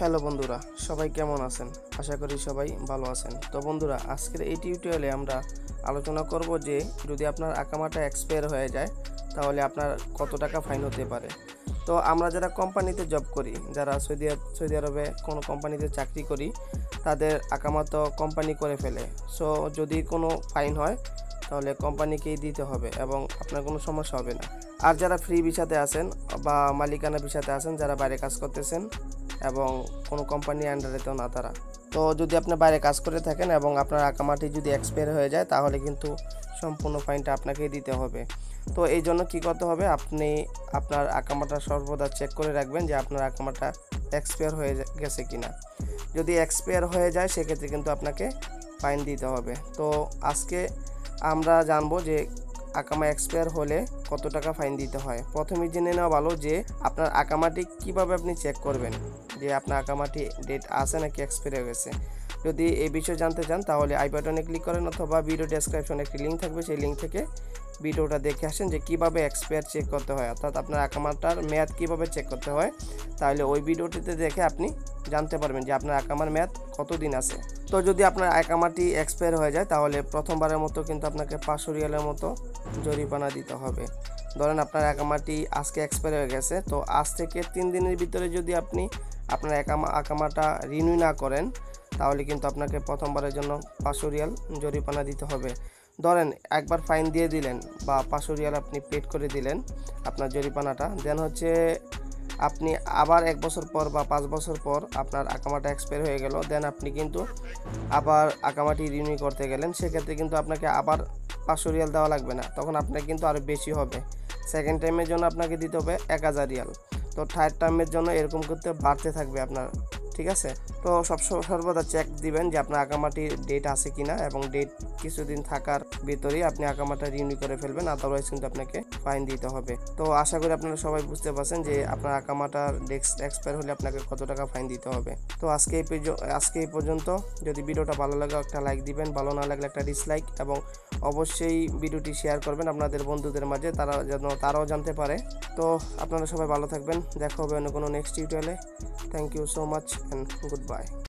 Hello বন্ধুরা, সবাই কেমন আছেন? আশা করি সবাই ভালো আছেন। তো বন্ধুরা, আজকের এই টিউটোরিয়ালে আমরা আলোচনা করব যে যদি আপনার আকামাটা এক্সপায়ার হয়ে যায় তাহলে আপনার কত টাকা ফাইন হতে পারে। তো আমরা যারা কোম্পানিতে জব করি, যারা সৌদি আরবে কোনো কোম্পানিতে চাকরি করি, তাদের আকামা তো কোম্পানি করে ফেলে। সো যদি কোনো ফাইন হয় তাহলে কোম্পানিকেই দিতে হবে এবং আপনার কোনো সমস্যা হবে না। আর যারা ফ্রি ভিসাতে আছেন বা মালিকানা ভিসাতে আছেন, যারা বাইরে কাজ করতেছেন এবং কোনো কোম্পানির আন্ডারে তো না তারা, তো যদি আপনি বাইরে কাজ করে থাকেন এবং আপনার আকামাটি যদি এক্সপায়ার হয়ে যায় তাহলে কিন্তু সম্পূর্ণ ফাইনটা আপনাকেই দিতে হবে। তো এই জন্য কী করতে হবে, আপনি আপনার আকামাটা সর্বদা চেক করে রাখবেন যে আপনার আকামাটা এক্সপায়ার হয়ে গেছে কি না। যদি এক্সপায়ার হয়ে যায় সেক্ষেত্রে কিন্তু আপনাকে ফাইন দিতে হবে। তো আজকে আমরা জানবো যে আকামা এক্সপায়ার হলে কত টাকা ফাইন দিতে হয়। প্রথমে জেনে নেওয়া ভালো যে আপনার আকামাটি কীভাবে আপনি চেক করবেন যে আপনার আকামাটি ডেট আছে নাকি এক্সপায়ার হয়ে গেছে। যদি এই বিষয়ে জানতে চান তাহলে আই বাটনে ক্লিক করেন অথবা ভিডিও ডেসক্রিপশনে একটি লিঙ্ক থাকবে, সেই লিঙ্ক থেকে ভিডিওটা দেখে আসেন যে কীভাবে এক্সপায়ার চেক করতে হয়, অর্থাৎ আপনার আকামাটার মেয়াদ কীভাবে চেক করতে হয়। তাহলে ওই ভিডিওটিতে দেখে আপনি জানতে পারবেন যে আপনার আকামার মেয়াদ কতদিন আছে। তো যদি আপনার আকামাটি এক্সপায়ার হয়ে যায় তাহলে প্রথমবারের মতো কিন্তু আপনাকে 500 রিয়ালের মতো জরিমানা দিতে হবে। ধরেন আপনার আকামাটি আজকে এক্সপায়ার হয়ে গেছে, তো আজ থেকে 3 দিনের ভিতরে যদি আপনি আপনার আকামাটা রিনিউ না করেন তাহলে কিন্তু আপনাকে প্রথমবারের জন্য 500 রিয়াল জরিমানা দিতে হবে। ধরেন একবার ফাইন দিয়ে দিলেন বা 500 রিয়াল আপনি পেড করে দিলেন আপনার জরিমানাটা, দেন হচ্ছে আপনি আবার 1 বছর পর বা 5 বছর পর আপনার আকামাটা এক্সপায়ার হয়ে গেল, দেন আপনি কিন্তু আবার আকামাটি রিনিউ করতে গেলেন, সেক্ষেত্রে কিন্তু আপনাকে আবার 500 রিয়াল দেওয়া লাগবে না, তখন আপনার কিন্তু আরও বেশি হবে। সেকেন্ড টাইমের জন্য আপনাকে দিতে হবে 1000 রিয়াল। তো থার্ড টাইমের জন্য এরকম করতে বাড়তে থাকবে আপনার, ঠিক আছে? তো সর্বদা চেক দিবেন যে আপনার আকামাটির ডেট আছে কিনা এবং ডেট কিছুদিন থাকার ভিতরেই আপনি আকামাটা রিনিউ করে ফেলবেন, আদারওয়াইজ কিন্তু আপনাকে ফাইন দিতে হবে। তো আশা করি আপনারা সবাই বুঝতে পারছেন যে আপনার আকামাটার এক্সপায়ার হলে আপনাকে কত টাকা ফাইন দিতে হবে। তো আজকে এই পর্যন্ত। যদি ভিডিওটা ভালো লাগে একটা লাইক দিবেন, ভালো না লাগলে একটা ডিসলাইক, এবং অবশ্যই ভিডিওটি শেয়ার করবেন আপনাদের বন্ধুদের মাঝে, তারাও জানতে পারে। তো আপনারা সবাই ভালো থাকবেন, দেখা হবে অন্য কোনো নেক্সট টিউটোরিয়ালে। Thank you so much and goodbye.